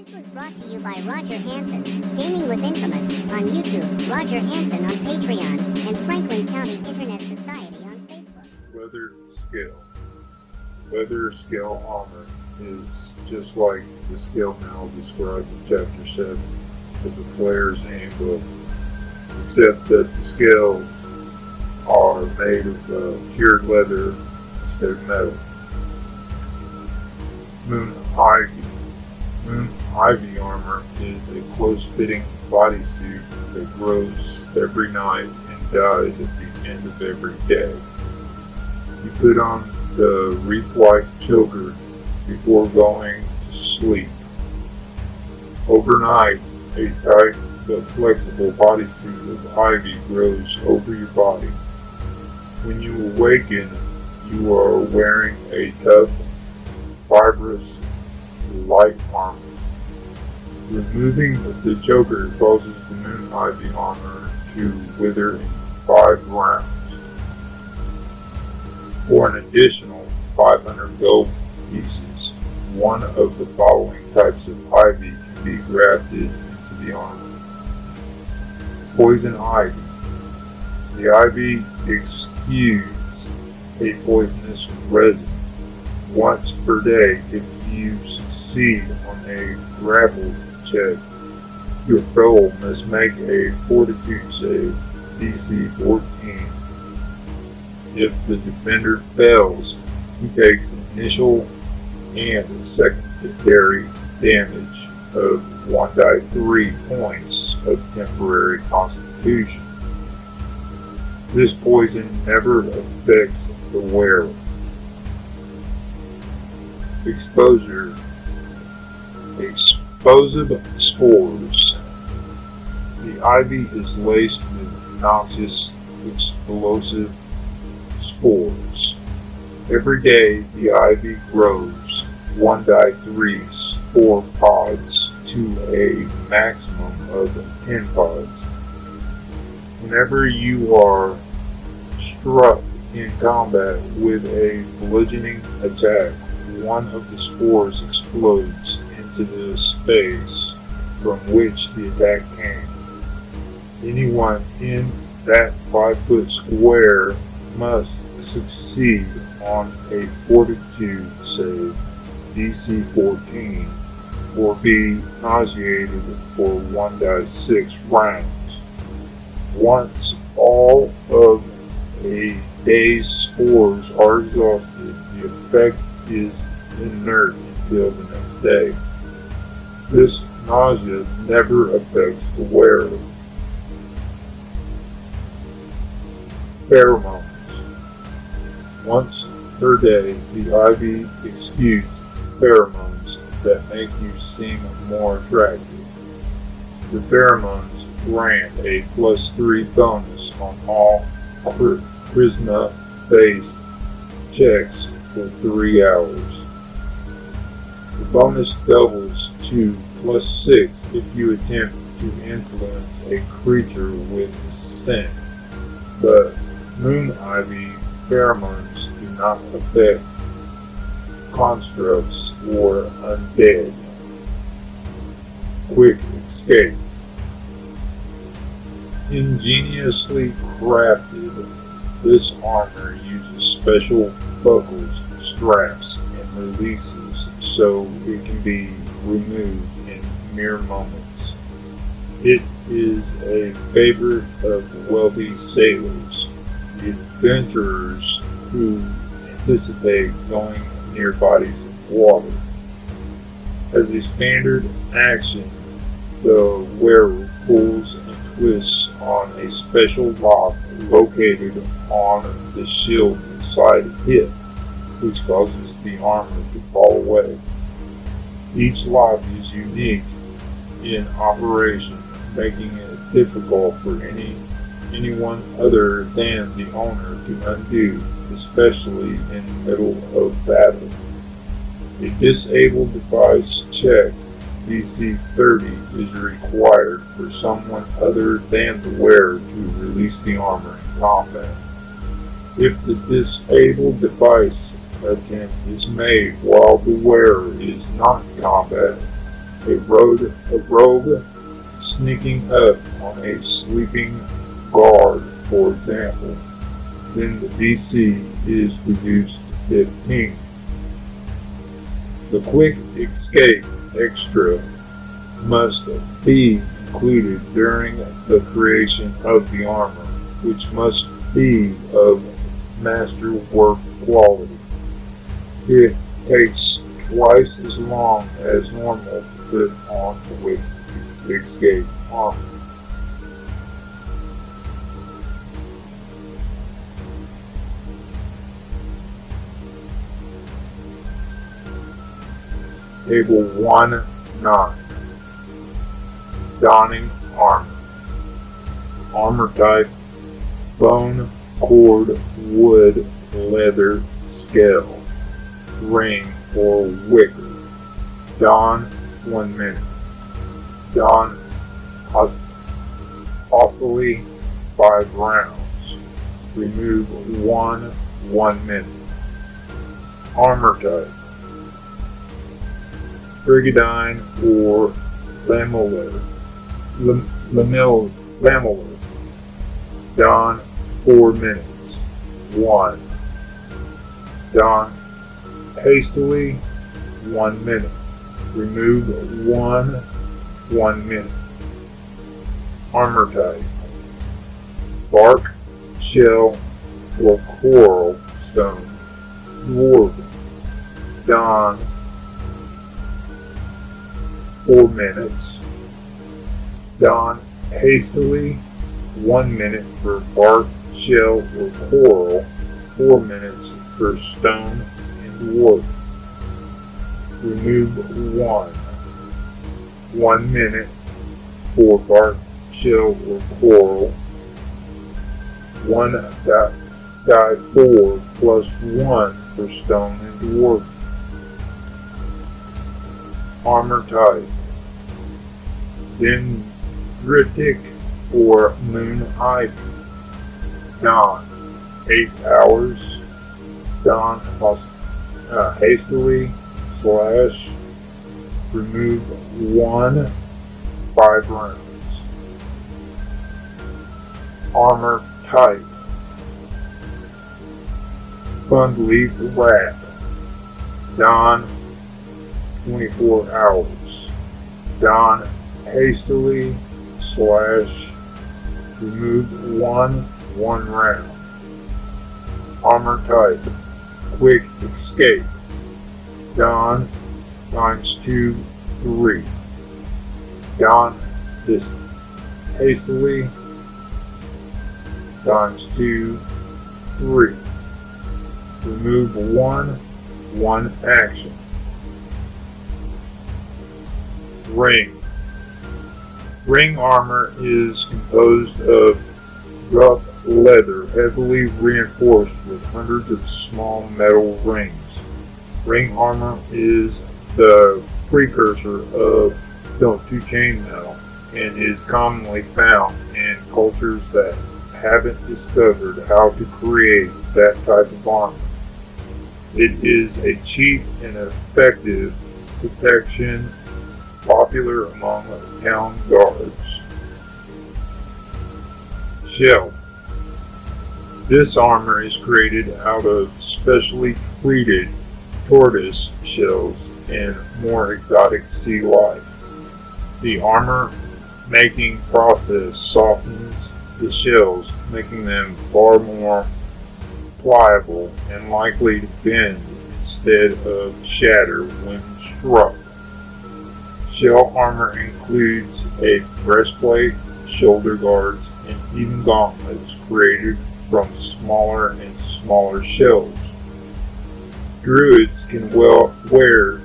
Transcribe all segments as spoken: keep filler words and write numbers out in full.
This was brought to you by Roger Hansen, Gaming with Infamous, on YouTube, Roger Hansen on Patreon, and Franklin County Internet Society on Facebook. Weather skill. Weather skill armor is just like the skill now described in Chapter seven of the Player's Handbook, except that the skills are made of uh, cured leather instead of metal. Moon Ivy. Moon Ivy armor is a close-fitting bodysuit that grows every night and dies at the end of every day. You put on the wreath-like choker before going to sleep. Overnight, a tight but flexible bodysuit of ivy grows over your body. When you awaken, you are wearing a tough, fibrous, light armor. Removing the choker causes the Moon Ivy armor to wither in five rounds. For an additional five hundred gold pieces, one of the following types of ivy can be grafted into the armor. Poison Ivy. The ivy exudes a poisonous resin. Once per day, if you succeed on a grapple check, your foe must make a fortitude save, D C fourteen. If the defender fails, he takes initial and secondary damage of one die three points of temporary constitution. This poison never affects the wearer. Exposure. Explosive Spores. The ivy is laced with noxious explosive spores. Every day the ivy grows one die three spore pods to a maximum of ten pods. Whenever you are struck in combat with a bludgeoning attack, one of the spores explodes into the space from which the attack came. Anyone in that five-foot square must succeed on a fortitude save, D C fourteen, or be nauseated for one die six rounds. Once all of a day's spores are exhausted, the effect is inert until the next day. This nausea never affects the wearer. Pheromones. Once per day, the ivy exudes pheromones that make you seem more attractive. The pheromones grant a plus three bonus on all charisma-based checks for three hours. The bonus doubles to plus six if you attempt to influence a creature with scent, but Moon Ivy pheromones do not affect constructs or undead. Quick escape. Ingeniously crafted, this armor uses special buckles, straps, and releases so it can be removed in mere moments. It is a favorite of wealthy sailors, the adventurers who anticipate going near bodies of water. As a standard action, the wearer pulls and twists on a special lock located on the shield side hip, which causes the armor to fall away. Each lock is unique in operation, making it difficult for any anyone other than the owner to undo, especially in the middle of battle. A disabled device check, D C thirty, is required for someone other than the wearer to release the armor in combat. If the disabled device attempt is made while the wearer is not in combat, a rogue, a rogue sneaking up on a sleeping guard, for example, then the D C is reduced to fifteen. The quick escape extra must be included during the creation of the armor, which must be of masterwork quality. It takes twice as long as normal to put on the quick escape armor. Table one nine. Donning armor. Armor type: bone, cord, wood, leather, scale. Ring or wicker. Don one minute. Don hostily five rounds. Remove one one minute. Armor type: brigandine or lamellar, lam, lamel, lamellar, don four minutes, one, don hastily one minute, remove one, one minute. Armor type: bark, shell, or coral stone, dwarven, don four minutes, don hastily one minute for bark, shell, or coral, four minutes for stone and wood. Remove one, one minute for bark, shell, or coral, one dot die four plus one for stone and wood. Armor type: dendritic or moon ivy. Don eight hours. Don uh, hastily slash remove one five rounds. Armor type: fund leaf wrap. Don twenty-four hours. Don hastily slash remove one one round. Armor type: quick escape. Don times two three. Don this hastily times two three. Remove one one action. Ring. Ring armor is composed of rough leather heavily reinforced with hundreds of small metal rings. Ring armor is the precursor of no, to chainmail and is commonly found in cultures that haven't discovered how to create that type of armor. It is a cheap and effective protection popular among the town guards. Shell. This armor is created out of specially treated tortoise shells and more exotic sea life. The armor making process softens the shells, making them far more pliable and likely to bend instead of shatter when struck. Shell armor includes a breastplate, shoulder guards, and even gauntlets created from smaller and smaller shells. Druids can well wear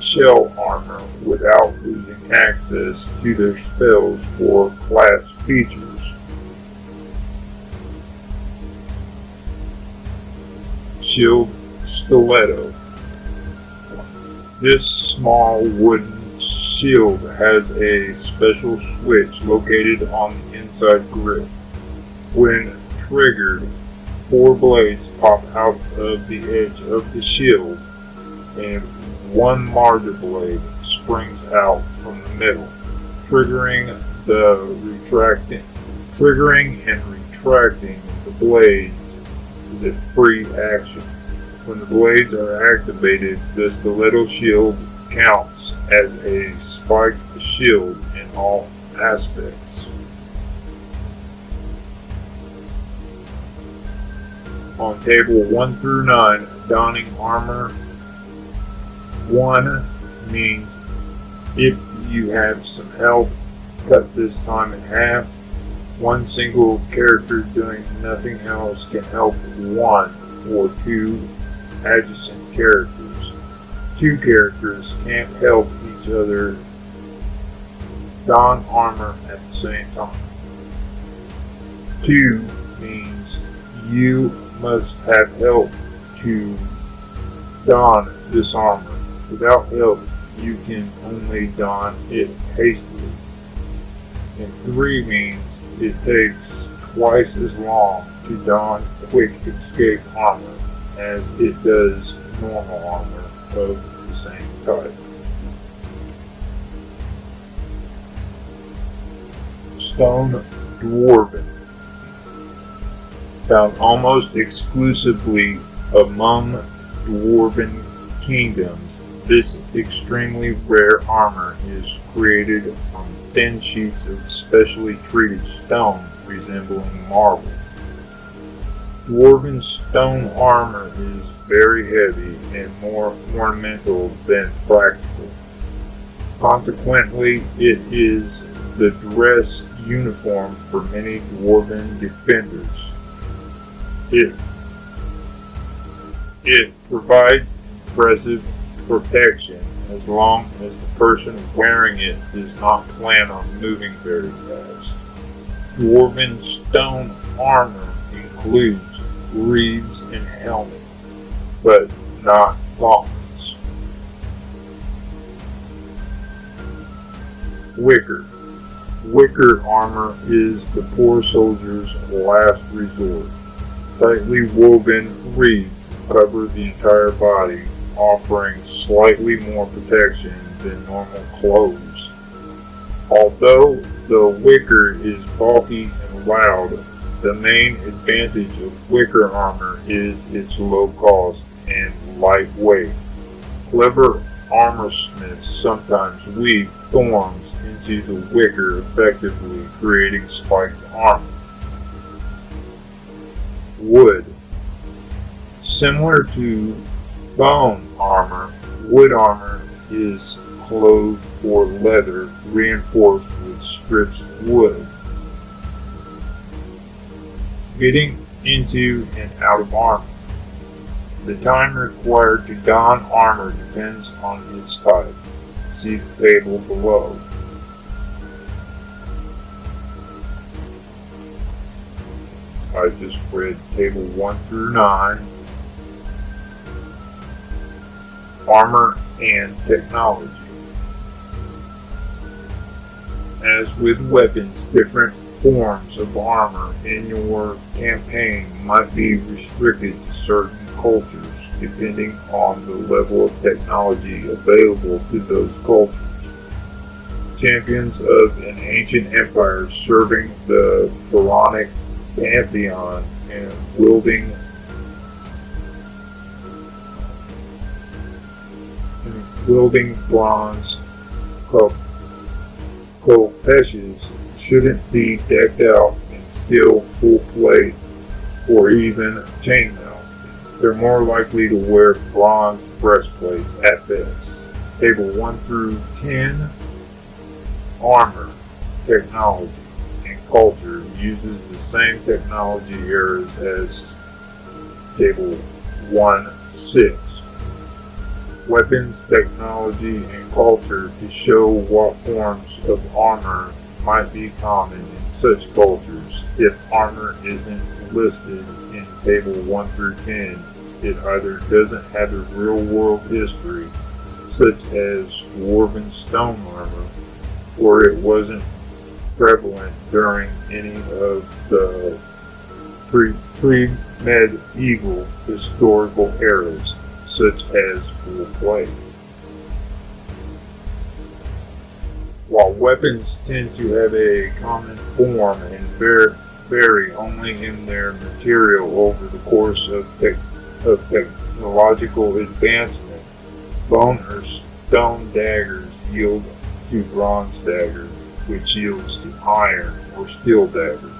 shell armor without losing access to their spells or class features. Shield stiletto. This small wooden shield has a special switch located on the inside grip. When triggered, four blades pop out of the edge of the shield, and one larger blade springs out from the middle, triggering the retracting, triggering and retracting the blades is a free action. When the blades are activated, the stiletto shield counts as a spiked shield in all aspects. On table one through nine, donning armor one means if you have some health, cut this time in half. One single character doing nothing else can help one or two adjacent characters. Two characters can't help each other don armor at the same time. Two means you must have help to don this armor. Without help, you can only don it hastily. And three means it takes twice as long to don quick escape armor as it does normal armor of the same type. Stone Dwarven, found almost exclusively among Dwarven kingdoms. This extremely rare armor is created from thin sheets of specially treated stone resembling marble. Dwarven stone armor is very heavy and more ornamental than practical. Consequently, it is the dress uniform for many Dwarven defenders. It, it provides impressive protection as long as the person wearing it does not plan on moving very fast. Dwarven stone armor includes greaves and helmets, but not gauntlets. Wicker. Wicker armor is the poor soldier's last resort. Tightly woven reeds cover the entire body, offering slightly more protection than normal clothes. Although the wicker is bulky and loud, the main advantage of wicker armor is its low cost and lightweight. Clever armorsmiths sometimes weave thorns into the wicker, effectively creating spiked armor. Wood. Similar to bone armor, wood armor is clothed or leather reinforced with strips of wood. Getting into and out of armor. The time required to don armor depends on its type. See the table below. I just read table one through nine. Armor and technology. As with weapons, different forms of armor in your campaign might be restricted to certain cultures depending on the level of technology available to those cultures. Champions of an ancient empire serving the pharaonic pantheon and wielding Wielding bronze kopeshes shouldn't be decked out in steel full plate or even chainmail. They're more likely to wear bronze breastplates at best. Table one through ten, armor, technology, and culture uses the same technology errors as table one six. Weapons, technology, and culture to show what forms of armor might be common in such cultures. If armor isn't listed in table one through ten, it either doesn't have a real-world history, such as Dwarven stone armor, or it wasn't prevalent during any of the pre-medieval historical eras, such as full plate. weapons tend to have a common form and vary only in their material over the course of, te of technological advancement. Bone or stone daggers yield to bronze daggers, which yields to iron or steel daggers.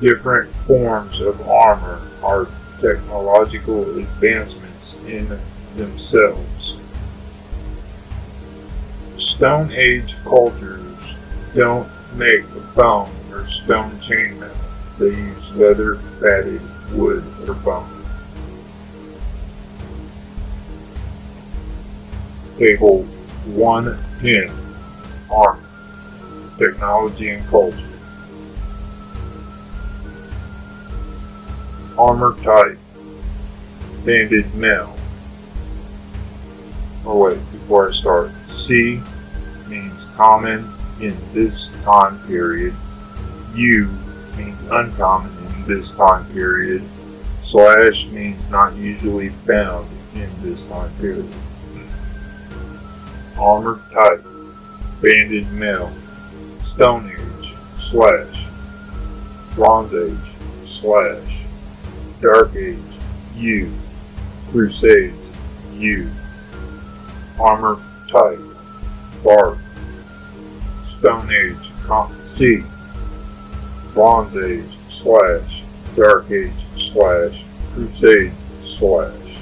Different forms of armor are technological advancements in themselves. Stone Age cultures don't make bone or stone chainmail. They use leather, fatted wood, or bone. Table one ten. Armor, Technology and Culture. Armor type, banded mail. Oh wait, before I start, C means common in this time period, U means uncommon in this time period, slash means not usually found in this time period. Armor type, banded mail, Stone Age, slash, Bronze Age, slash, Dark Age, U. Crusades, U. Armor type, bark. Stone Age, C. Bronze Age, slash. Dark Age, slash. Crusades, slash.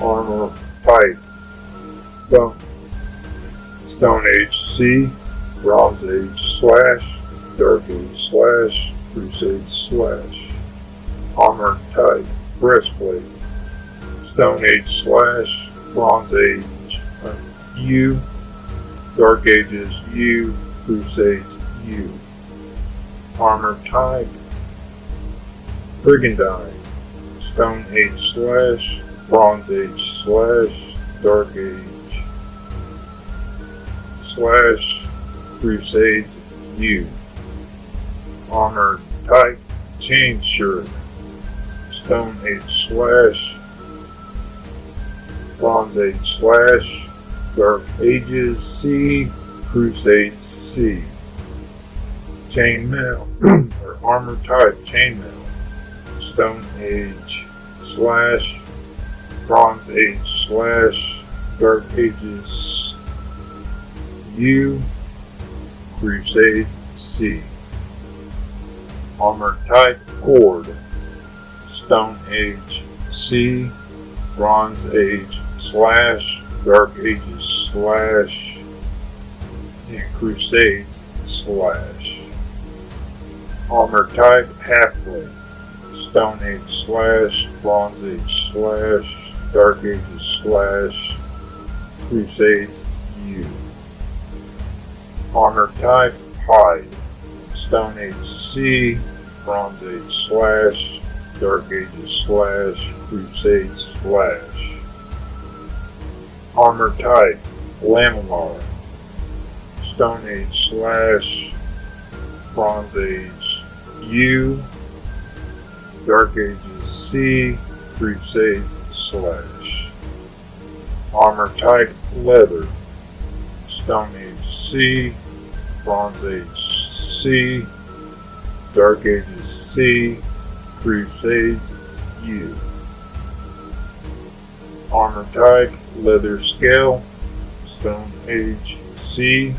Armor type, stone. Stone Age, C. Bronze Age, slash. Dark Age, slash. Crusades, slash. Armor type, breastplate, Stone Age slash, Bronze Age uh, U, Dark Ages U, Crusades U. Armor type, brigandine, Stone Age slash, Bronze Age slash, Dark Age slash, Crusades U. Armor type, chain shirt. Stone Age slash, Bronze Age slash, Dark Ages C, Crusades C. Chainmail, or armor type chainmail, Stone Age slash, Bronze Age slash, Dark Ages U, Crusades C. Armor type cord, Stone Age C, Bronze Age slash, Dark Ages slash, and Crusades slash. Armor type halfway, Stone Age slash, Bronze Age slash, Dark Ages slash, Crusades U. Armor type hide, Stone Age C, Bronze Age slash, Dark Ages slash, Crusades slash. Armor type, Lamellar, Stone Age slash, Bronze Age U, Dark Ages C, Crusades slash. Armor type, leather, Stone Age C, Bronze Age C, Dark Ages C, Crusades U. Armor type, leather scale, Stone Age C,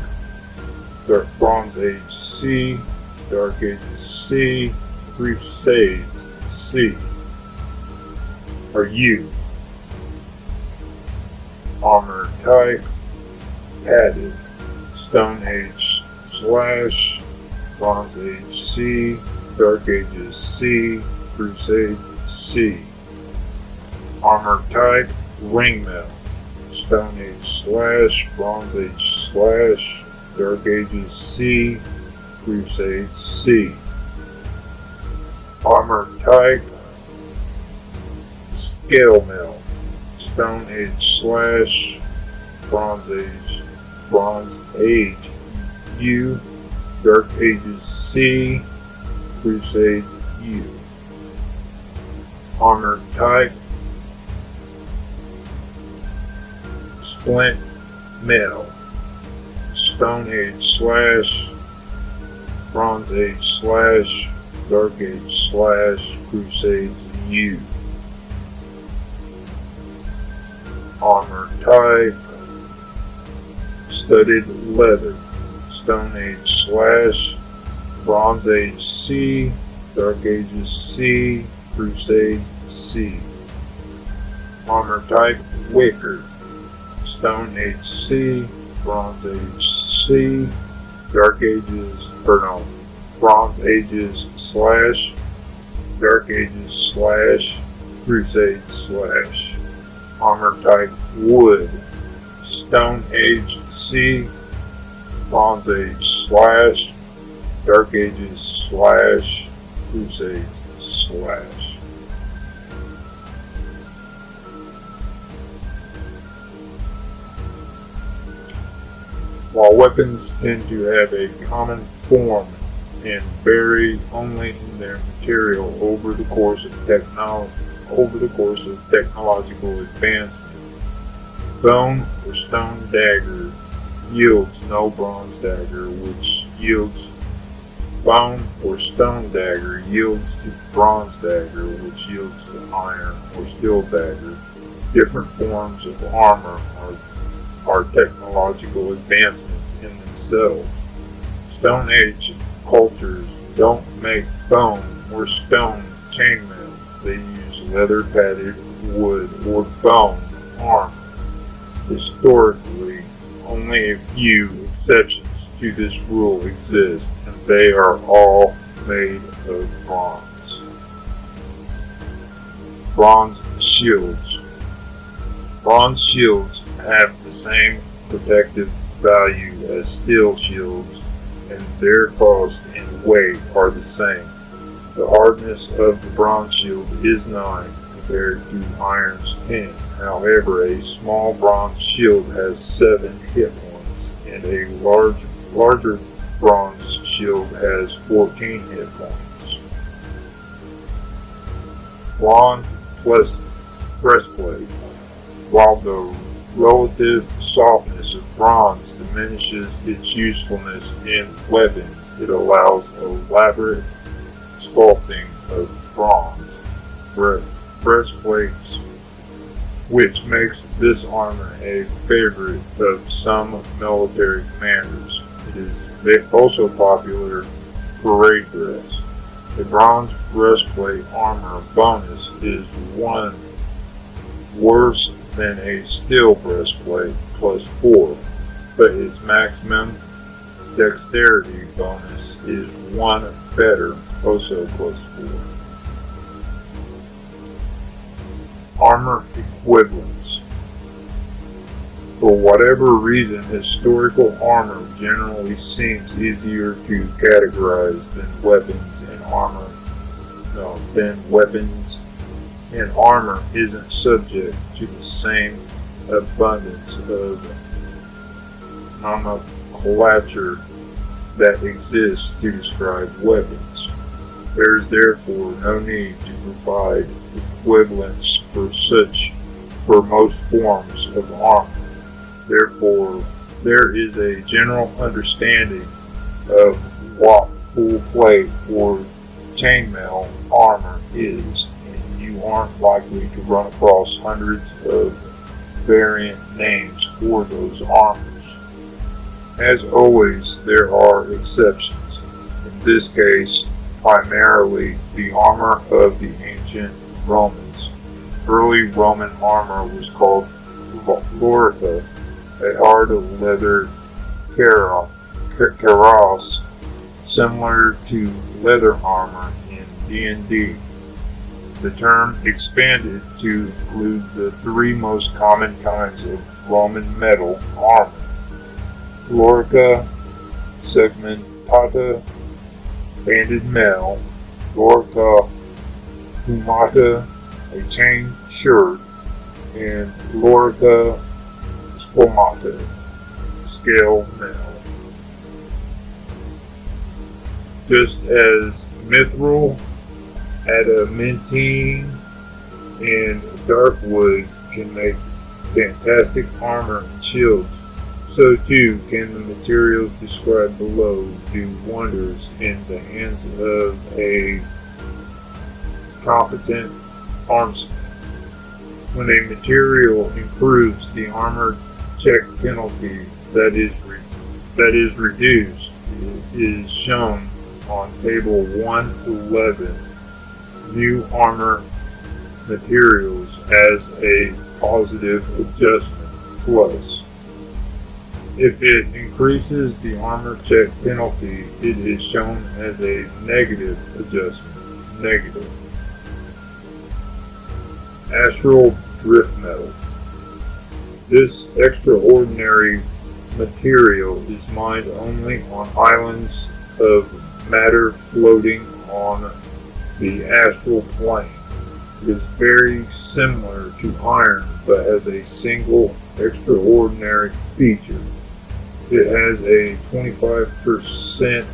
Dark Bronze Age C, Dark Age C, Crusades C, or U. Armor type, padded, Stone Age slash, Bronze Age C, Dark Ages C, Crusades C. Armor type, ringmail, Stone Age slash, Bronze Age slash, Dark Ages C, Crusades C. Armor type, scale mail, Stone Age slash, Bronze Age, Bronze Age U, Dark Ages C, Crusades U. Armor type, splint mail, Stone Age slash Bronze Age slash Dark Age slash Crusades U. Armor type studded leather. Stone Age slash Bronze Age C, Dark Ages C, Crusades C. Armor type wicker. Stone Age C, Bronze Age C, Dark Ages, or no, Bronze Ages slash, Dark Ages slash, Crusades slash. Armor type wood. Stone Age C, Bronze Age slash, Dark Ages slash, Crusades slash. While weapons tend to have a common form and vary only in their material over the course of techno over the course of technological advancement, bone or stone dagger yields no bronze dagger, which yields bone or stone dagger yields to bronze dagger, which yields to iron or steel dagger. Different forms of armor are, are technological advancements in themselves. Stone Age cultures don't make bone or stone chainmail. They use leather padded wood or bone armor. Historically, only a few exceptions to this rule exist, and they are all made of bronze. Bronze shields. Bronze shields have the same protective value as steel shields, and their cost and weight are the same. The hardness of the bronze shield is nine compared to iron's ten. However, a small bronze shield has seven hit points, and a large, larger bronze shield has fourteen hit points. Bronze plus breastplate. While the relative softness of bronze diminishes its usefulness in weapons, it allows elaborate sculpting of bronze breastplates, which makes this armor a favorite of some military commanders. It is also popular parade dress. The bronze breastplate armor bonus is one worse than a steel breastplate, plus four, but its maximum dexterity bonus is one better, also plus four. Armor equivalents. For whatever reason, historical armor generally seems easier to categorize than weapons and armor. No, than weapons and armor isn't subject to the same abundance of nomenclature that exists to describe weapons. There is therefore no need to provide equivalents for such for most forms of armor. Therefore, there is a general understanding of what full plate or chainmail armor is, and you aren't likely to run across hundreds of variant names for those armors. As always, there are exceptions. In this case, primarily the armor of the ancient Romans. Early Roman armor was called Lorica, a hard leather cuirass similar to leather armor in D and D. The term expanded to include the three most common kinds of Roman metal armor: Lorica Segmentata, banded mail; Lorica Hamata, a chain shirt; and Lorica Squamata, scale mail. Just as mithril, adamantine, and dark wood can make fantastic armor and shields, So too can the materials described below do wonders in the hands of a competent armsmith. When a material improves, the armor check penalty that is re that is reduced is shown on Table one eleven, New Armor Materials, as a positive adjustment plus. If it increases the armor check penalty, it is shown as a negative adjustment, negative. Astral Drift Metal. This extraordinary material is mined only on islands of matter floating on the astral plane. It is very similar to iron, but has a single extraordinary feature. It has a twenty-five percent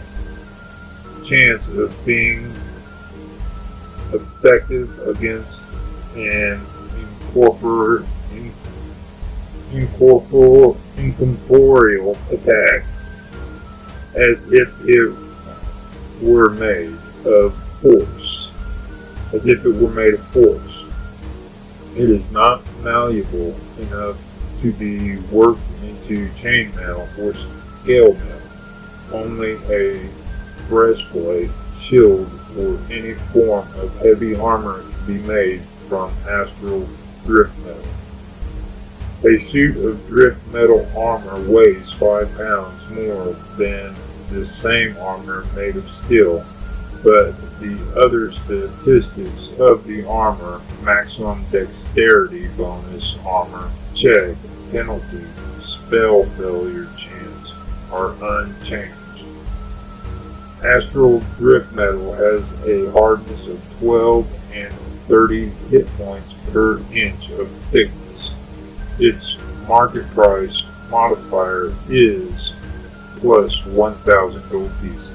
chance of being effective against and incorporeal, incorporeal, incorporeal attack, as if it were made of force, as if it were made of force. It is not malleable enough to be worked into chainmail or scale mail, only a breastplate, shield, or any form of heavy armor can be made from astral drift metal. A suit of drift metal armor weighs five pounds more than the same armor made of steel, but the other statistics of the armor, maximum dexterity bonus, armor check penalty, spell failure chance, are unchanged. Astral drift metal has a hardness of twelve and thirty hit points per inch of thickness. Its market price modifier is plus one thousand gold pieces.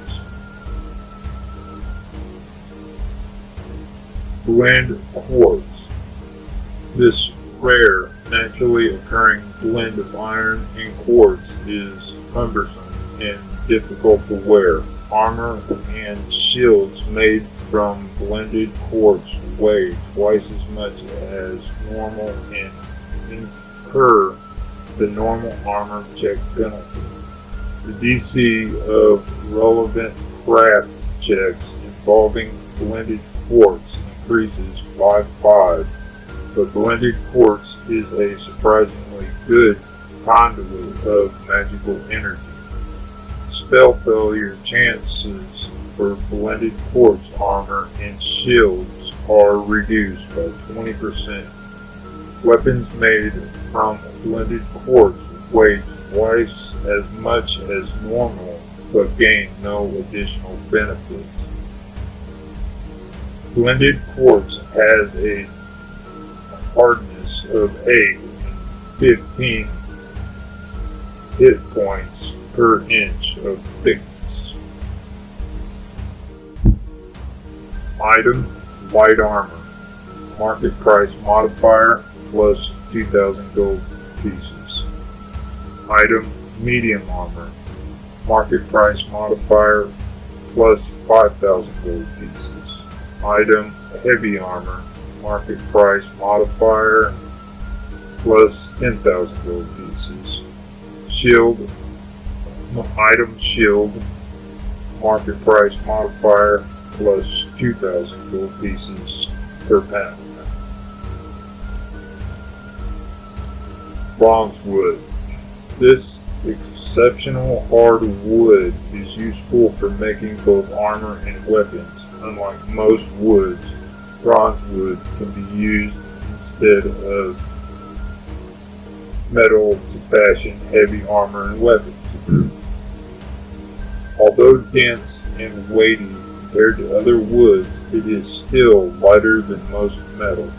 Blended Quartz. This rare, naturally occurring blend of iron and quartz is cumbersome and difficult to wear. Armor and shields made from blended quartz weigh twice as much as normal and incur the normal armor check penalty. The D C of relevant craft checks involving blended quartz increases by five, but blended quartz is a surprisingly good conduit of magical energy. Spell failure chances for blended quartz armor and shields are reduced by twenty percent. Weapons made from blended quartz weigh twice as much as normal, but gain no additional benefits. Blended quartz has a hardness of eight and fifteen hit points per inch of thickness. Item, white armor. Market price modifier plus two thousand gold pieces. Item, medium armor. Market price modifier plus five thousand gold pieces. Item, heavy armor. Market price modifier plus ten thousand gold pieces. Shield. Item, shield. Market price modifier plus two thousand gold pieces per pound. Bronze wood. This exceptional hard wood is useful for making both armor and weapons. Unlike most woods, bronze wood can be used instead of metal to fashion heavy armor and weapons. Although dense and weighty compared to other woods, it is still lighter than most metal.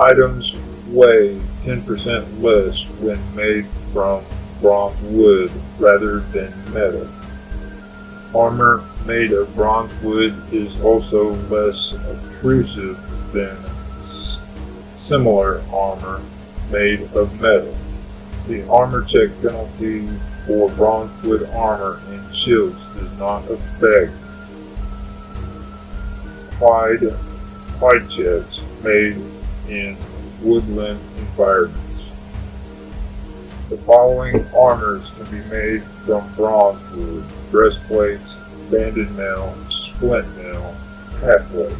Items weigh ten percent less when made from bronze wood rather than metal. Armor made of bronze wood is also less obtrusive than similar armor made of metal. The armor check penalty for bronze wood armor and shields does not affect Quite, quite jets made in woodland environments. The following armors can be made from bronze wood: breastplates, banded mail, splint mail, halfway.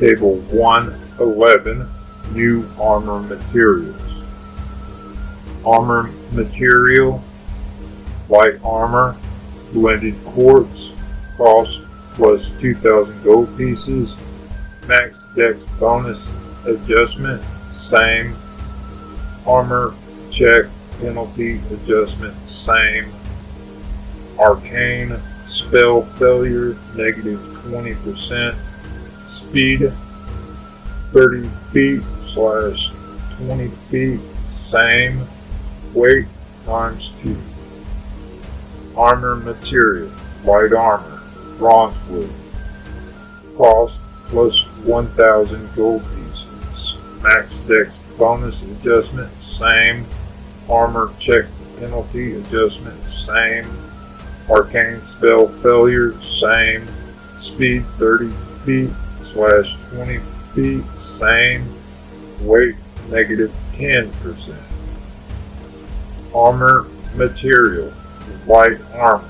Table one eleven, new armor materials. Armor material: light armor, blended quartz, cost plus two thousand gold pieces, max dex bonus adjustment, same, armor check penalty adjustment, same, arcane spell failure, negative twenty percent, speed thirty feet slash twenty feet, same, weight times two. Armor material: light armor, bronze wood, cost plus one thousand gold pieces, max dex bonus adjustment, same, armor check penalty adjustment, same, arcane spell failure, same, speed thirty feet slash twenty feet, same, weight negative ten percent. Armor material: light armor,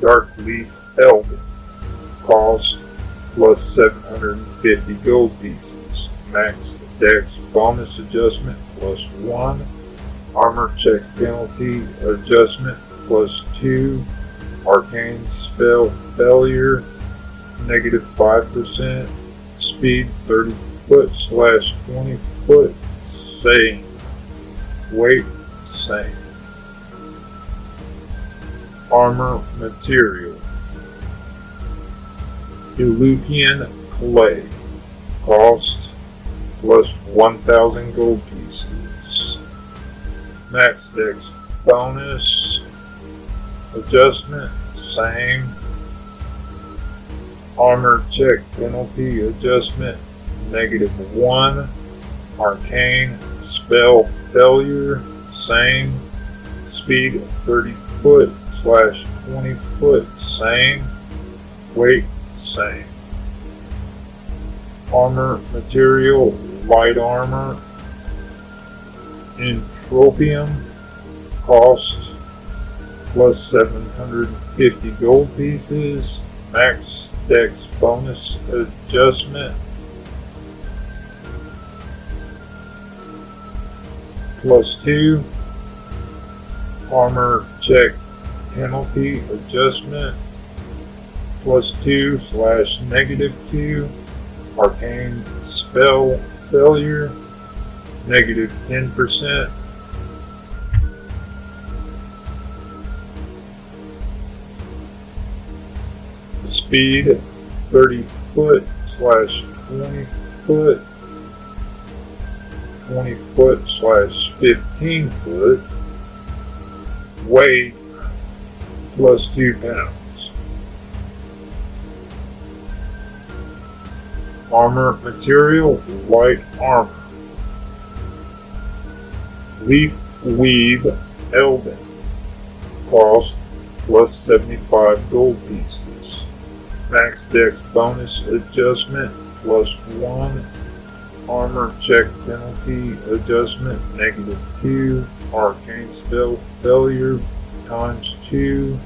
Dark Leaf Elven, cost plus seven hundred fifty gold pieces, max dex bonus adjustment plus one, armor check penalty adjustment plus two, arcane spell failure, negative five percent, speed thirty foot slash twenty foot, same, weight same. Armor material: Eluvian Clay, cost plus one thousand gold pieces, max dex bonus adjustment, same, armor check penalty adjustment, negative one, arcane spell failure, same, speed thirty foot slash twenty foot, same, weight same. Armor material: light armor, Entropium, cost plus seven hundred fifty gold pieces, max dex bonus adjustment plus two, armor check penalty adjustment plus two slash negative two, arcane spell failure, negative ten percent, speed thirty foot slash twenty foot, twenty foot slash fifteen foot, weight plus two pounds. Armor material: light armor, Leaf Weave Elven, cost plus seventy-five gold pieces, max dex bonus adjustment plus one, armor check penalty adjustment negative two, arcane spell failure times two,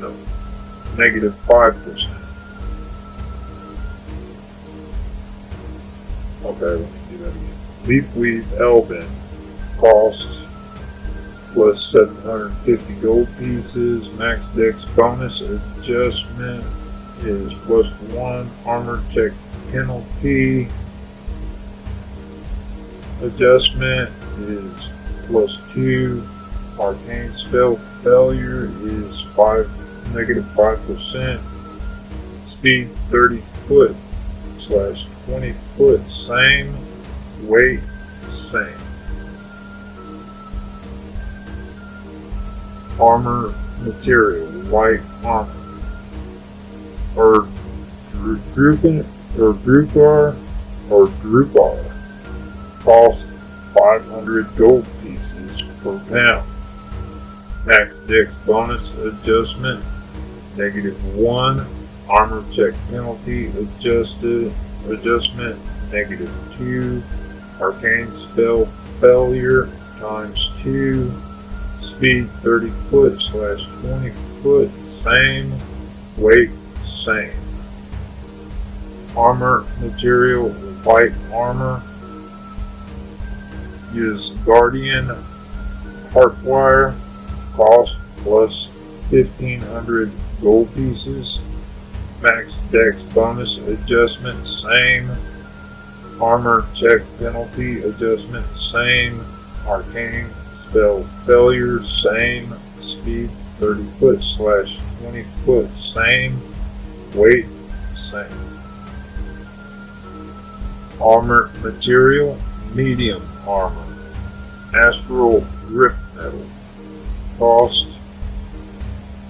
no, negative five percent. Okay, let me do that again. Leaf Weave Elven, cost plus seven hundred fifty gold pieces, max dex bonus adjustment is plus one, armor check penalty adjustment is plus two, arcane spell failure is five, negative five percent, speed thirty foot slash twenty foot, same, weight same. armor material, white armor. Or Drukin or Drukar or Drukar cost five hundred gold pieces per pound. Max Dex bonus adjustment, negative one. Armor check penalty adjusted adjustment, negative two. Arcane spell failure times two. Speed thirty foot slash twenty foot, same. Weight, same. Armor material, white armor. Ysgardian Heartwire, cost plus fifteen hundred gold pieces. Max Dex bonus adjustment, same. Armor check penalty adjustment, same. Arcane spell failure, same. Speed thirty foot slash twenty foot, same. Weight, same. Armor material, medium armor. Astral Drift Metal, cost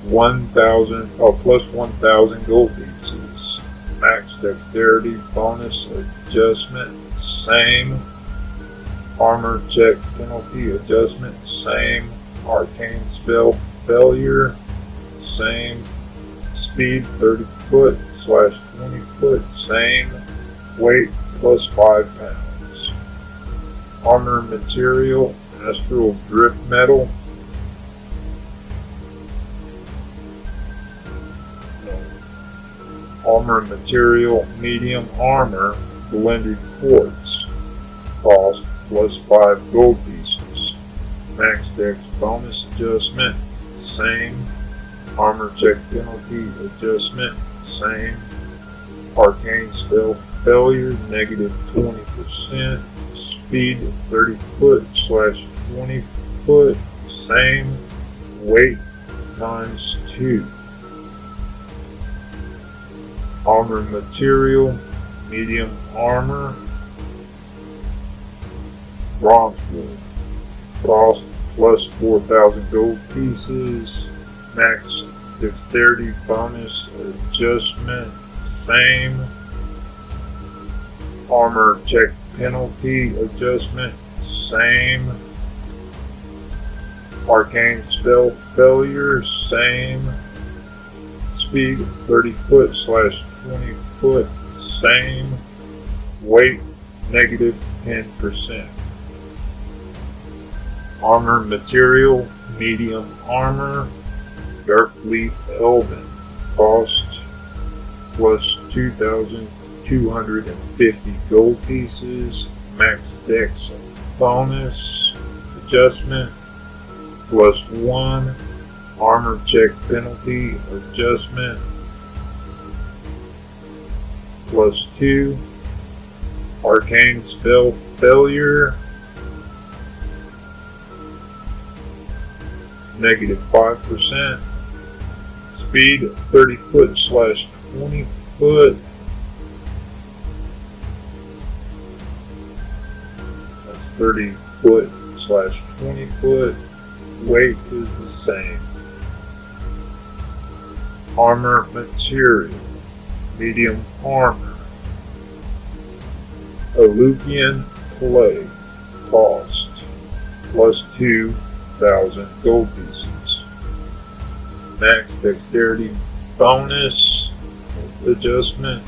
one thousand, oh, plus one thousand gold pieces. Max dexterity bonus adjustment, same. Armor check penalty adjustment, same. Arcane spell failure, same. Speed thirty foot slash twenty foot, same. Weight plus five pounds. Armor material, Astral Drift Metal. Armor material, medium armor, Blended Quartz, cost plus five gold pieces. Max Dex bonus adjustment, same. Armor check penalty adjustment, same. Arcane spell failure, negative twenty percent. Speed thirty foot slash twenty foot, same. Weight times two. Armor material, medium armor, Bronze Wood, cost plus four thousand gold pieces. Max dexterity bonus adjustment, same. Armor check penalty adjustment, same. Arcane spell failure, same. Speed thirty foot slash twenty foot, same. Weight negative ten percent. Armor material, medium armor, Dark Leaf Elven, cost plus two thousand two hundred fifty gold pieces. Max Dex bonus adjustment, plus one. Armor check penalty adjustment, plus two. Arcane spell failure, negative five percent. Speed thirty foot slash twenty foot. That's thirty foot slash twenty foot. Weight is the same. Armor material, medium armor, Eluvian Clay, cost plus two thousand gold pieces. Max dexterity bonus adjustment,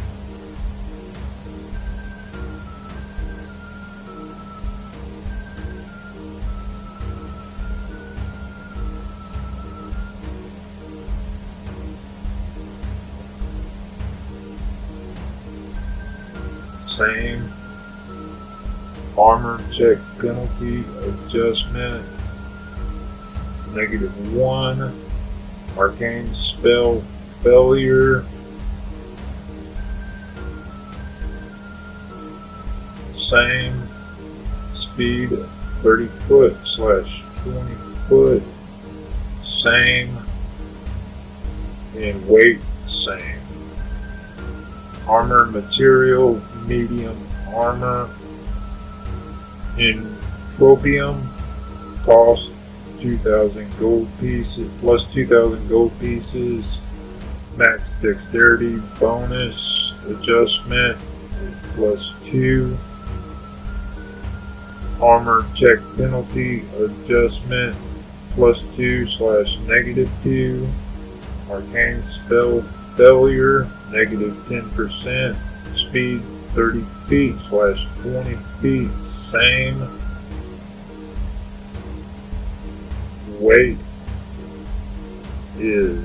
same. Armor check penalty adjustment, negative one. Arcane spell failure, same. Speed thirty foot slash twenty foot, same. And weight, same. Armor material, medium armor, Entropium, cost two thousand gold pieces, plus two thousand gold pieces, max dexterity bonus adjustment, plus two, armor check penalty adjustment, plus two slash negative two, arcane spell failure, negative ten percent, speed thirty feet slash twenty feet, same, weight is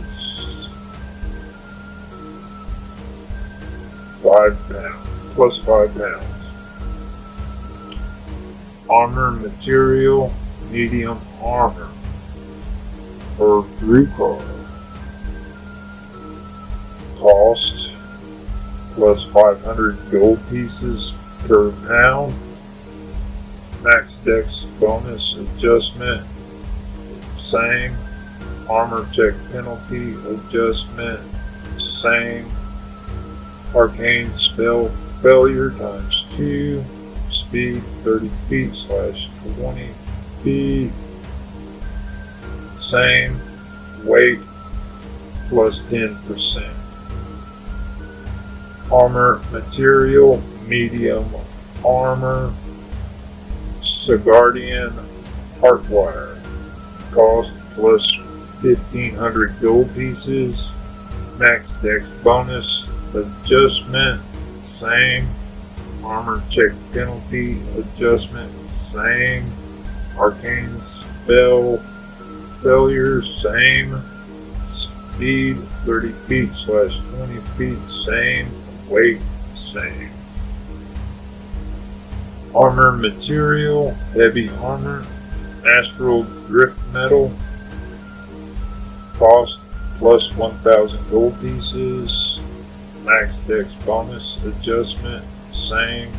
five pounds, plus five pounds. Armor material, medium armor, or Erdrukar. Cost, plus five hundred gold pieces per pound. Max dex bonus adjustment, same. Armor check penalty adjustment, same. Arcane spell failure times two. Speed thirty feet slash twenty feet. Same. Weight plus ten percent. Armor material, medium armor, Ysgardian Heartwire. Cost plus fifteen hundred gold pieces. Max dex bonus adjustment, same. Armor check penalty adjustment, same. Arcane spell failure, same. Speed thirty feet slash twenty feet, same. Weight, same. Armor material, heavy armor, Astral Drift Metal. Cost plus one thousand gold pieces. Max dex bonus adjustment, same.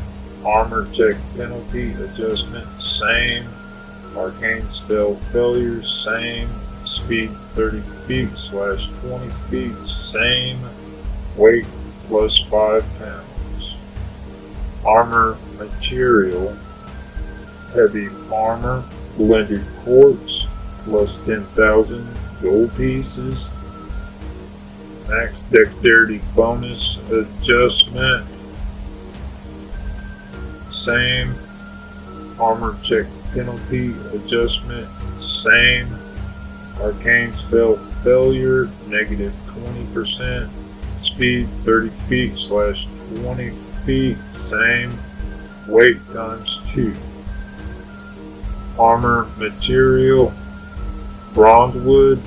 Armor check penalty adjustment, same. Arcane spell failure, same. Speed thirty feet slash twenty feet, same. Weight plus five pounds. Armor material, heavy armor, blended quartz, plus ten thousand gold pieces. Max dexterity bonus adjustment, same. Armor check penalty adjustment, same. Arcane spell failure, negative twenty percent. Speed thirty feet slash twenty feet, same. Weight times two. Armor material, bronze wood,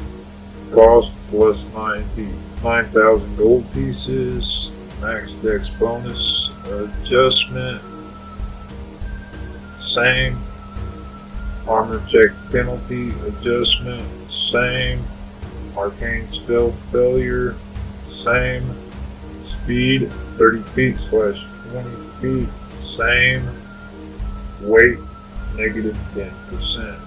cost plus nine thousand gold pieces. Max dex bonus adjustment, same. Armor check penalty adjustment, same. Arcane spell failure, same. Speed thirty feet slash twenty feet, same. Weight negative ten percent.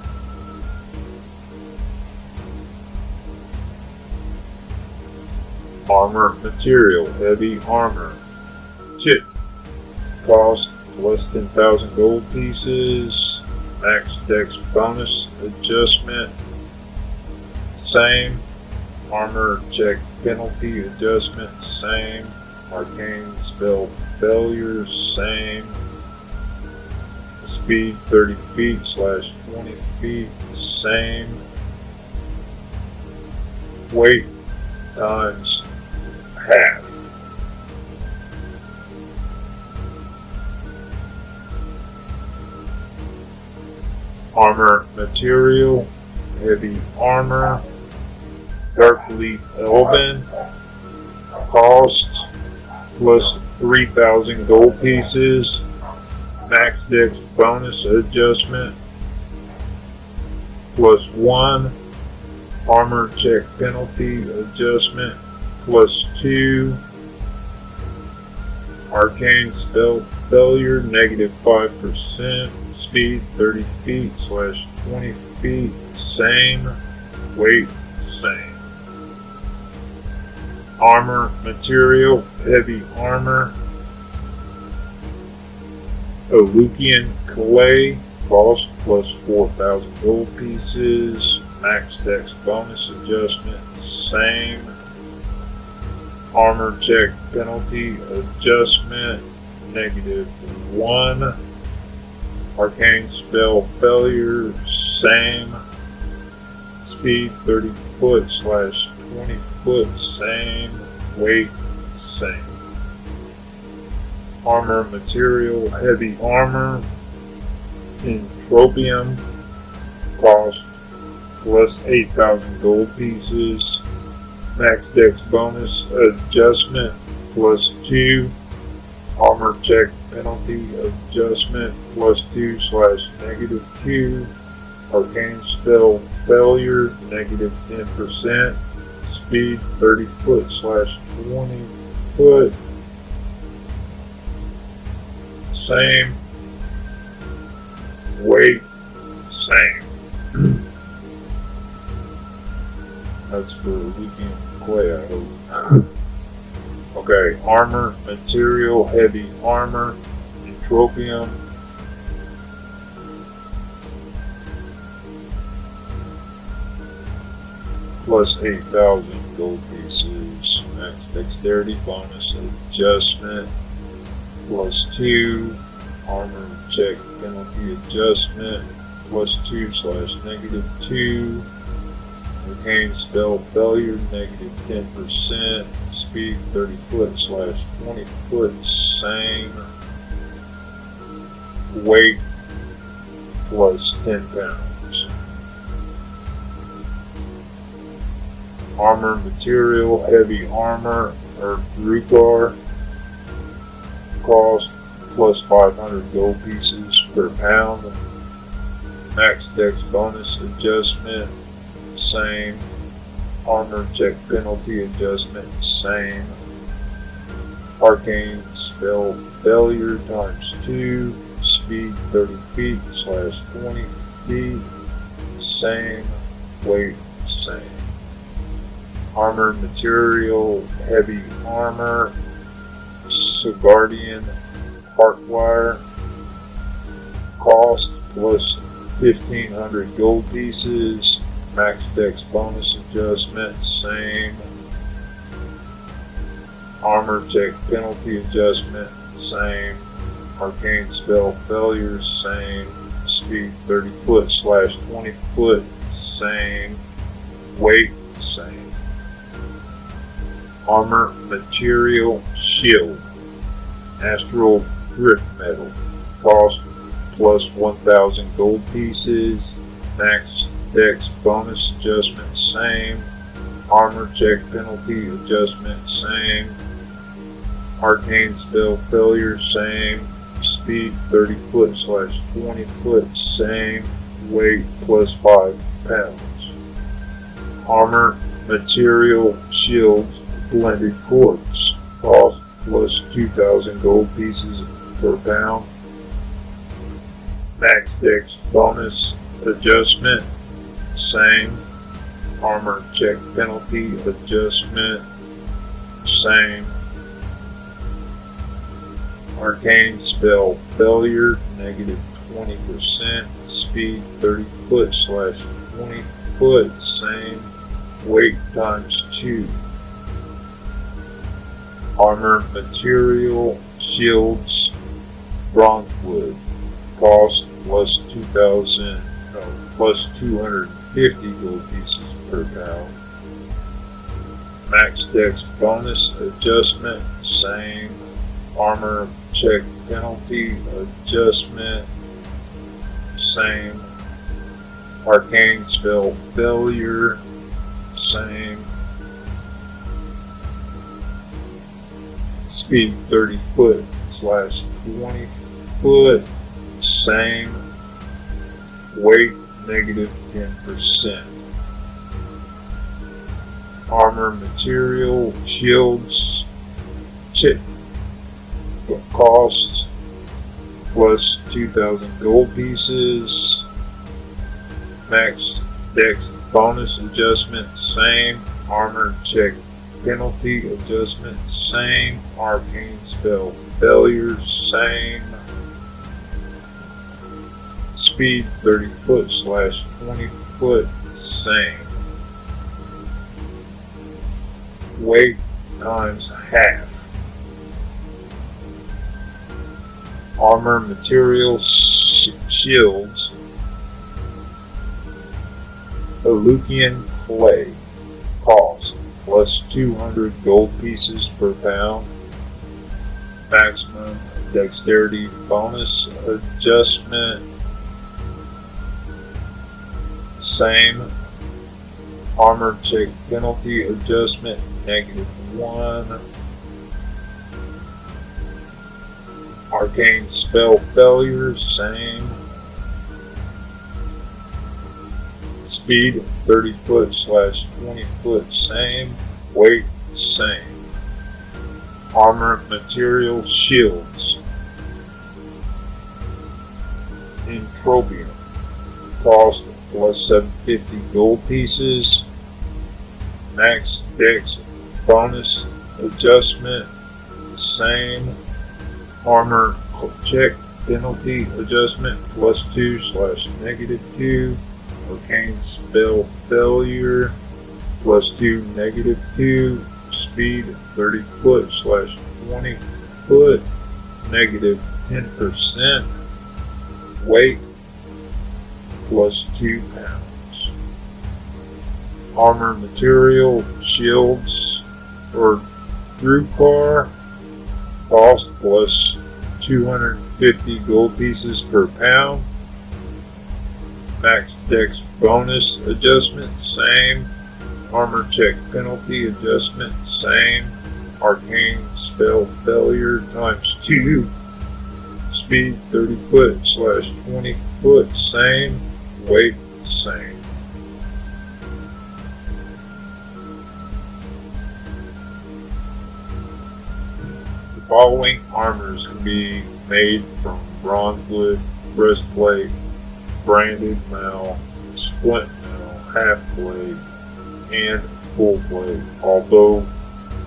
Armor material, heavy armor, Chitin. Cost less than one thousand gold pieces. Max dex bonus adjustment, same. Armor check penalty adjustment, same. Arcane spell failure, same. Speed thirty feet slash twenty feet, same. Weight times half. Armor material, heavy armor, Dark Leaf Elven. Cost plus three thousand gold pieces. Max dex bonus adjustment, plus one. Armor check penalty adjustment, plus two. Arcane spell failure, negative five percent. Speed thirty feet slash twenty feet, same. Weight, same. Armor material, heavy armor, Eluvian Clay. Cost plus four thousand gold pieces. Max dex bonus adjustment, same. Armor check penalty adjustment, negative one. Arcane spell failure, same. Speed thirty foot slash twenty foot, same. Weight, same. Armor material, heavy armor. Entropium, cost plus eight thousand gold pieces. Max dex bonus adjustment, plus two. Armor check penalty adjustment, plus two slash negative two. Arcane spell failure, negative ten percent. Speed thirty foot slash twenty foot. Same. Weight, same. That's for weekend play, I hope. Okay, armor, material, heavy armor, entropium. Plus eight thousand gold pieces. Max dexterity bonus adjustment. Plus two. Armor check penalty adjustment, plus two slash negative two. Arcane spell failure, negative ten percent. Speed thirty foot slash twenty foot, same. Weight, plus ten pounds. Armor material, heavy armor, Erdrukar. Cost plus five hundred gold pieces per pound. Max dex bonus adjustment, same. Armor check penalty adjustment, same. Arcane spell failure times two. Speed thirty feet slash twenty feet, same. Weight, same. Armor material, heavy armor, Ysgardian Heartwire. Cost plus fifteen hundred gold pieces. Max dex bonus adjustment, same. Armor check penalty adjustment, same. Arcane spell failure, same. Speed thirty foot slash twenty foot, same. Weight, same. Armor material, shield, Astral Drift Metal. Cost plus one thousand gold pieces. Max dex bonus adjustment, same. Armor check penalty adjustment, same. Arcane spell failure, same. Speed thirty foot slash twenty foot, same. Weight plus five pounds. Armor material, shield, Blended Quartz. Cost plus two thousand gold pieces per pound. Max dex bonus adjustment, same. Armor check penalty adjustment, same. Arcane spell failure, negative twenty percent. Speed thirty foot slash twenty foot, same. Weight times two. Armor material, shields, Bronze Wood. Cost plus two thousand, no, plus two hundred fifty gold pieces per pound. Max dex bonus adjustment, same. Armor check penalty adjustment, same. Arcane spell failure, same. Speed thirty foot slash twenty foot, same. Weight, negative ten percent. Armor material, shields, Chitin. Cost plus two thousand gold pieces. Max dex bonus adjustment, same. Armor check penalty adjustment, same. Arcane spell failure, same. speed thirty foot slash twenty foot, same. Weight times half. Armor, material, shields. Eluvian Clay. Cost plus two hundred gold pieces per pound. Maximum dexterity bonus adjustment. Same. Armor check penalty adjustment negative one. Arcane spell failure, same. Speed thirty foot slash twenty foot, same. Weight, same. Armor, material, shields. Entropium. Cost plus seven hundred fifty gold pieces. Max dex bonus adjustment, same. Armor check penalty adjustment plus two slash negative two. Arcane spell failure plus two negative two. Speed thirty foot slash twenty foot negative ten percent. Weight plus two pounds. Armor material shields or Erdrukar. Cost plus two hundred fifty gold pieces per pound. Max dex bonus adjustment, same. Armor check penalty adjustment, same. Arcane spell failure times two. Speed thirty foot slash twenty foot, same. Weight, same. Following armors can be made from bronze wood, breastplate, branded mail, splint mail, half blade, and full blade, although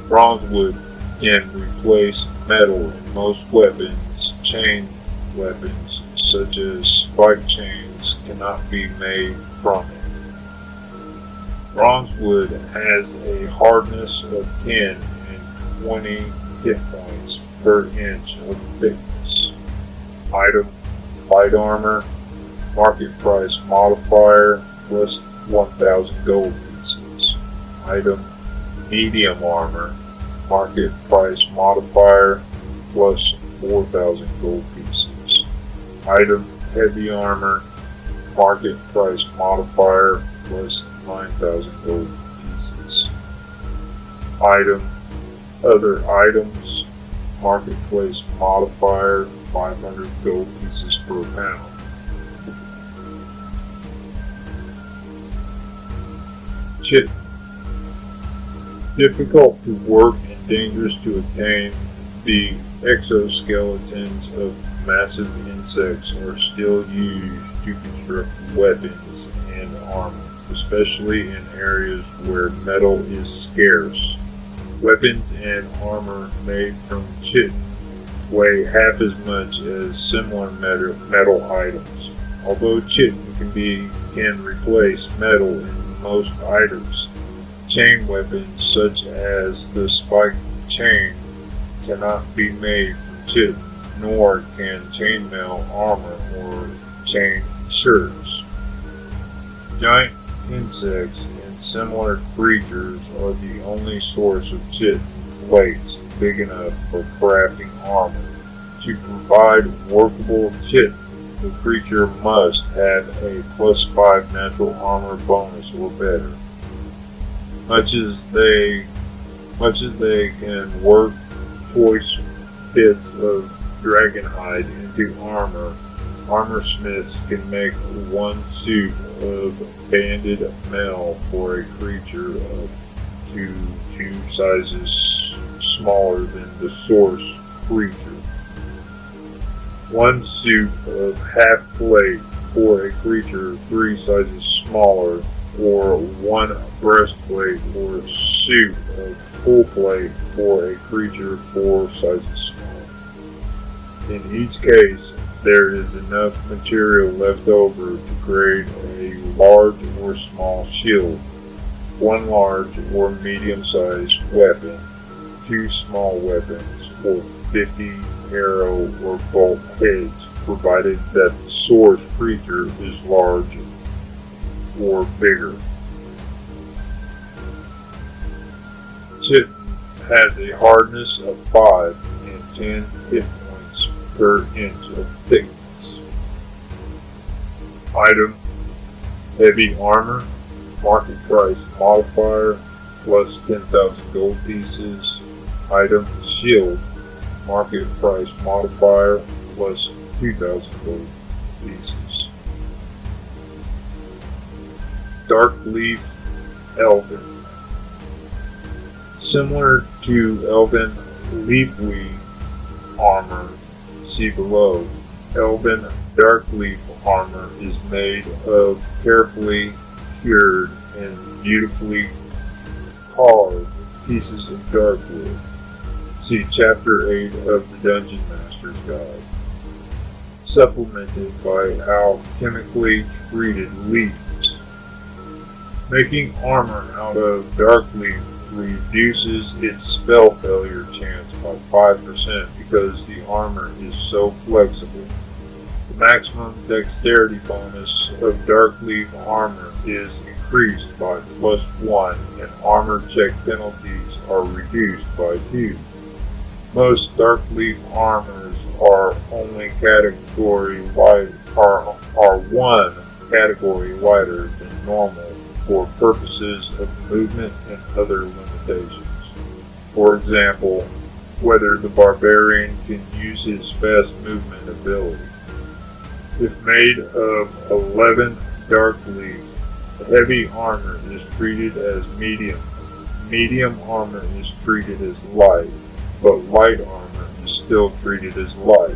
bronze wood can replace metal in most weapons. Chain weapons such as spike chains cannot be made from it. Bronze wood has a hardness of ten and twenty hit points per inch of thickness. Item, light armor, market price modifier plus one thousand gold pieces. Item, medium armor, market price modifier plus four thousand gold pieces. Item, heavy armor, market price modifier plus nine thousand gold pieces. Item, other items, marketplace modifier, five hundred gold pieces per pound. Chitin. Difficult to work and dangerous to obtain, the exoskeletons of massive insects are still used to construct weapons and armor, especially in areas where metal is scarce. Weapons and armor made from chitin weigh half as much as similar metal, metal items. Although chitin can be can replace metal in most items, chain weapons such as the spike chain cannot be made from chitin, nor can chainmail armor or chain shirts. Giant insects and similar creatures are the only source of chitin plates big enough for crafting armor. To provide workable chitin, the creature must have a plus five natural armor bonus or better. Much as they, much as they can work choice bits of dragonhide into armor, armor smiths can make one suit of banded mail for a creature of two, two sizes smaller than the source creature. One suit of half plate for a creature three sizes smaller, or one breastplate or suit of full plate for a creature four sizes smaller. In each case, there is enough material left over to create a large or small shield, one large or medium-sized weapon, two small weapons, or fifty arrow or bolt heads, provided that the source creature is large or bigger. Chitin has a hardness of five and ten hit points per inch of thickness. Item: heavy armor, market price modifier plus ten thousand gold pieces. Item: shield, market price modifier plus two thousand gold pieces. Dark Leaf Elven. Similar to Elven Leaf Weave armor, see below, Elven Dark Leaf armor is made of carefully cured and beautifully carved pieces of dark wood. See Chapter eight of the Dungeon Master's Guide. Supplemented by alchemically treated leaves. Making armor out of dark leaf reduces its spell failure chance by five percent because the armor is so flexible. The maximum dexterity bonus of dark leaf armor is increased by plus one and armor check penalties are reduced by two. Most dark leaf armors are only category light are, are one category lighter than normal for purposes of movement and other limitations. For example, whether the barbarian can use his fast movement ability. If made of eleven dark leaf, heavy armor is treated as medium. Medium armor is treated as light, but light armor is still treated as light.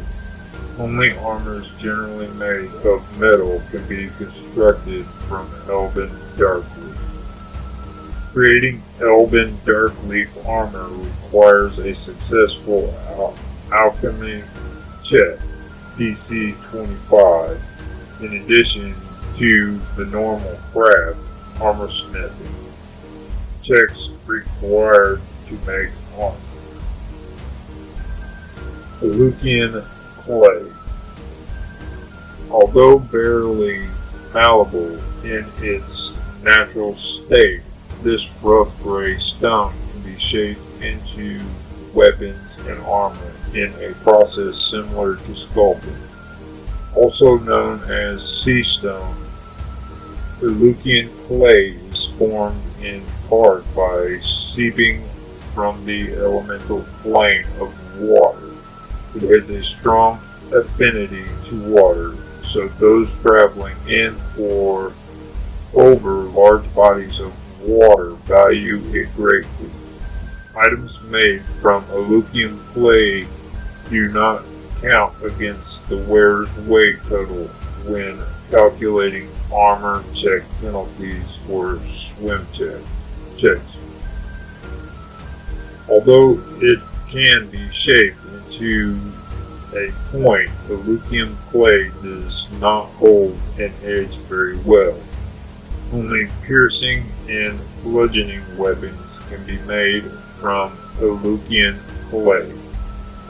Only armors generally made of metal can be constructed from elven dark leaf. Creating elven dark leaf armor requires a successful al alchemy check, D C twenty-five, in addition to the normal craft, armor smithing. Checks required to make armor. Eluvian Clay. Although barely malleable in its natural state, this rough gray stone can be shaped into weapons and armor in a process similar to sculpting. Also known as sea stone, Eluvian clay is formed in part by seeping from the elemental plane of water. It has a strong affinity to water, so those traveling in or over large bodies of water value it greatly. Items made from Eluvian clay do not count against the wearer's weight total when calculating armor check penalties or swim check checks. Although it can be shaped into a point, Eluvian clay does not hold an edge very well. Only piercing and bludgeoning weapons can be made from Eluvian clay.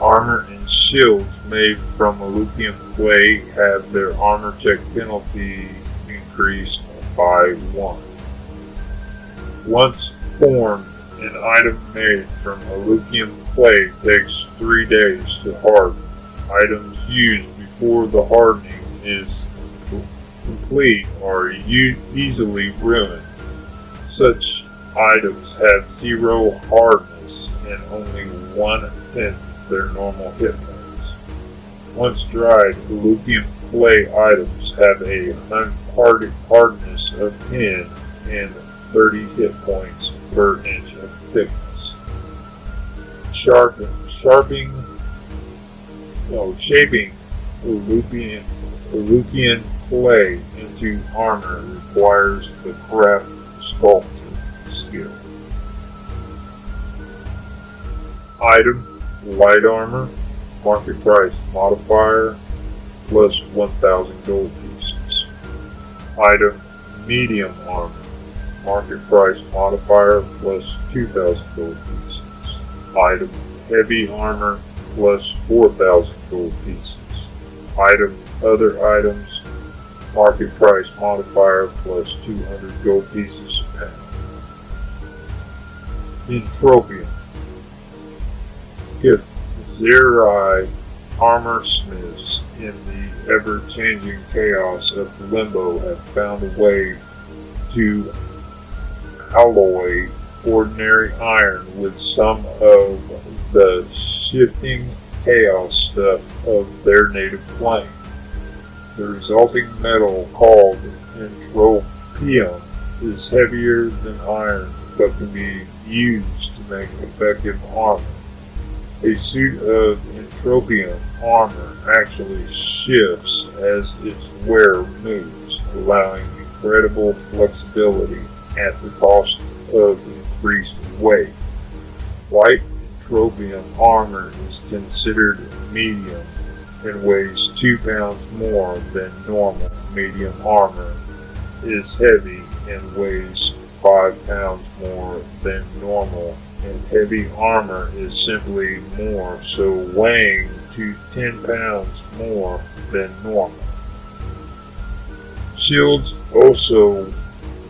Armor and shields made from Eluvian clay have their armor check penalty increased by one. Once formed, an item made from Eluvian clay takes three days to harden. Items used before the hardening is complete are easily ruined. Such items have zero hardness and only one-tenth their normal hit points. Once dried, Eluvian clay items have a hardness of ten and thirty hit points per inch of thickness. Sharpen, sharpening, no, shaping Eluvian, Eluvian clay into armor requires the craft sculpting skill. Item: light armor, market price modifier plus one thousand gold pieces. Item, medium armor, market price modifier plus two thousand gold pieces. Item, heavy armor plus four thousand gold pieces. Item, other items, market price modifier plus two hundred gold pieces a pound. Entropium. Gift Zerai armor smiths in the ever-changing chaos of the Limbo have found a way to alloy ordinary iron with some of the shifting chaos stuff of their native plane. The resulting metal, called Entropium, is heavier than iron but can be used to make effective armor. A suit of Entropium armor actually shifts as its wearer moves, allowing incredible flexibility at the cost of increased weight. Light Entropium armor is considered medium and weighs two pounds more than normal. Medium armor is heavy and weighs five pounds more than normal, and heavy armor is simply more, so weighing to ten pounds more than normal. Shields also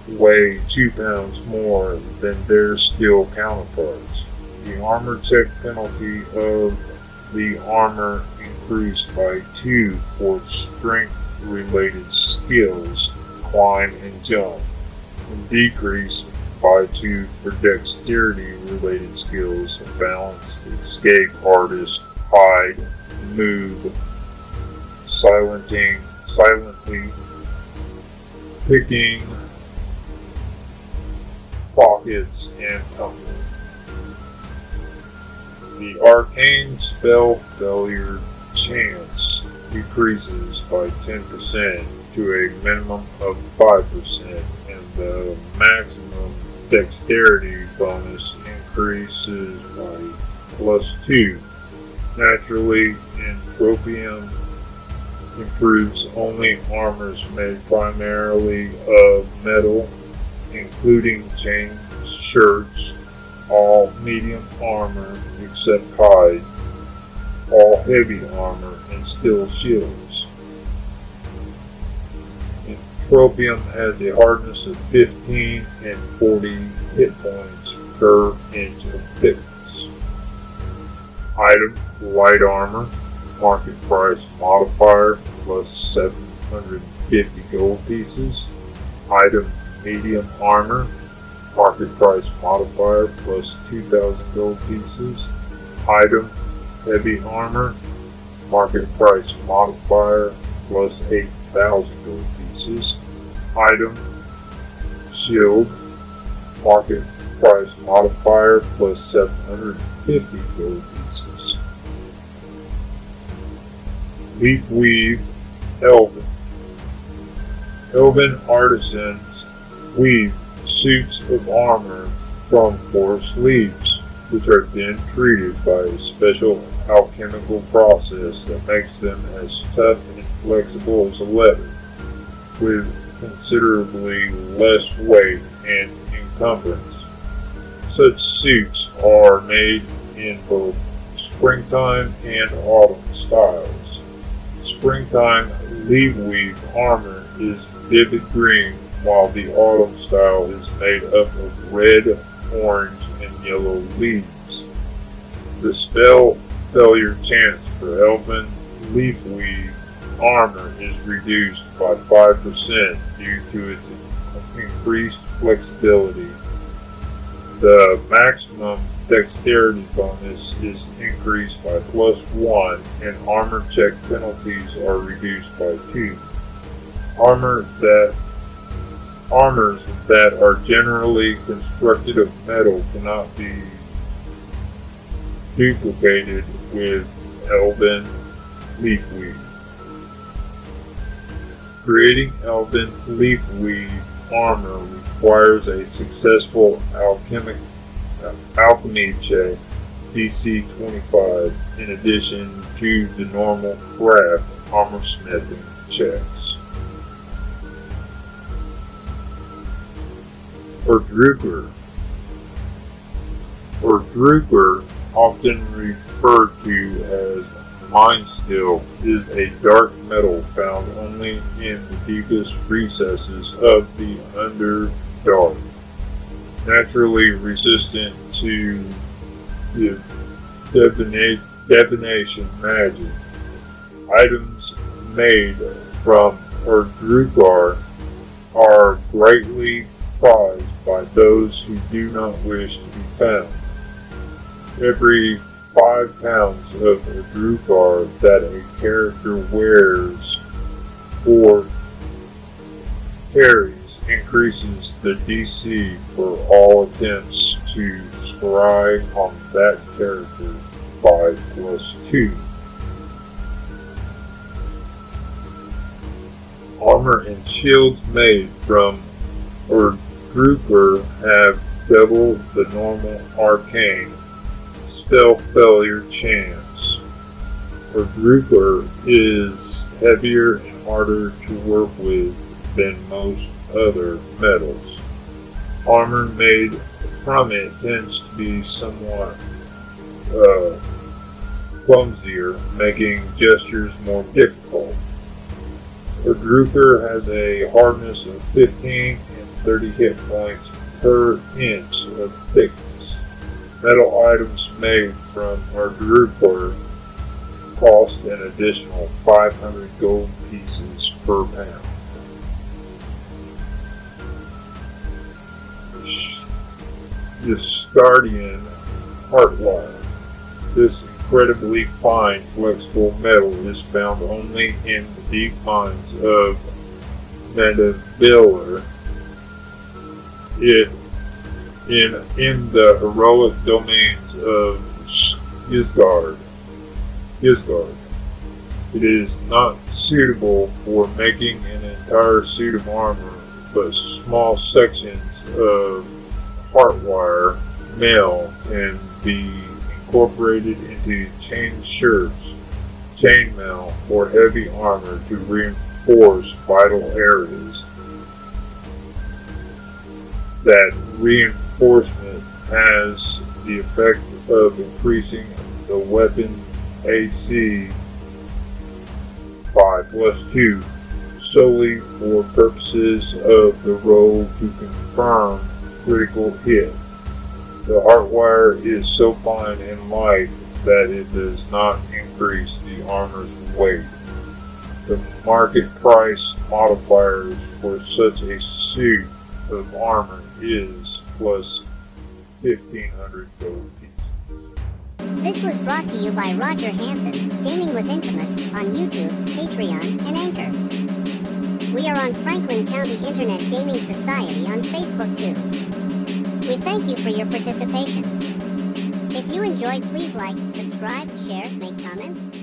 weigh two pounds more than their steel counterparts. The armor check penalty of the armor increased by two for strength-related skills, climb and jump, and decreased by two for dexterity-related skills, balance, escape, artist, hide, move, silencing, silently, picking, pockets, and tumbling. The arcane spell failure chance decreases by ten percent to a minimum of five percent, and the maximum dexterity bonus increases by plus two. Naturally, Entropium improves only armors made primarily of metal, including chain shirts, all medium armor except hide, all heavy armor, and steel shields. Entropium has a hardness of fifteen and forty hit points per inch of thickness. Item, light armor, market price modifier plus seven hundred fifty gold pieces. Item, medium armor, market price modifier plus two thousand gold pieces. Item, heavy armor, market price modifier plus eight thousand gold pieces. Item, shield, market price modifier plus seven hundred fifty gold pieces. Leaf Weave Elven. Elven artisans weave suits of armor from forest leaves, which are then treated by a special alchemical process that makes them as tough and flexible as leather, with considerably less weight and encumbrance. Such suits are made in both springtime and autumn styles. Springtime leaf-weave armor is vivid green, while the autumn style is made up of red, orange, and yellow leaves. The spell failure chance for elven leaf weave armor is reduced by five percent due to its increased flexibility. The maximum dexterity bonus is increased by plus one, and armor check penalties are reduced by two. Armor that Armors that are generally constructed of metal cannot be duplicated with elven leafweave. Creating elven leafweave armor requires a successful alchemic, uh, alchemy check, D C twenty-five, in addition to the normal craft armor smithing checks. Erdrukar. Erdrukar, often referred to as Mind Steel, is a dark metal found only in the deepest recesses of the Underdark, naturally resistant to the divination magic. Items made from Erdrukar are greatly prized by those who do not wish to be found. Every five pounds of Erdrukar that a character wears or carries increases the D C for all attempts to scry on that character by plus two. Armor and shields made from Erdrukar have double the normal arcane spell failure chance. Erdrukar is heavier and harder to work with than most other metals. Armor made from it tends to be somewhat uh, clumsier, making gestures more difficult. Erdrukar has a hardness of fifteen and thirty hit points per inch of thickness. Metal items made from Erdrukar cost an additional five hundred gold pieces per pound. Ysgardian Heartwire. This incredibly fine, flexible metal is found only in the deep mines of Metabiller. It in in the heroic domains of Ysgard. Ysgard. It is not suitable for making an entire suit of armor, but small sections of Heartwire mail can be incorporated into chain shirts, chainmail, or heavy armor to reinforce vital areas. That reinforcement has the effect of increasing the weapon A C by plus two solely for purposes of the roll to confirm critical hit. The Heartwire is so fine and light that it does not increase the armor's weight. The market price modifiers for such a suit of armor is plus fifteen hundred gold pieces. This was brought to you by Roger Hansen, Gaming with Infamous, on YouTube, Patreon, and Anchor. We are on Franklin County Internet Gaming Society on Facebook too. We thank you for your participation. If you enjoyed, please like, subscribe, share, make comments.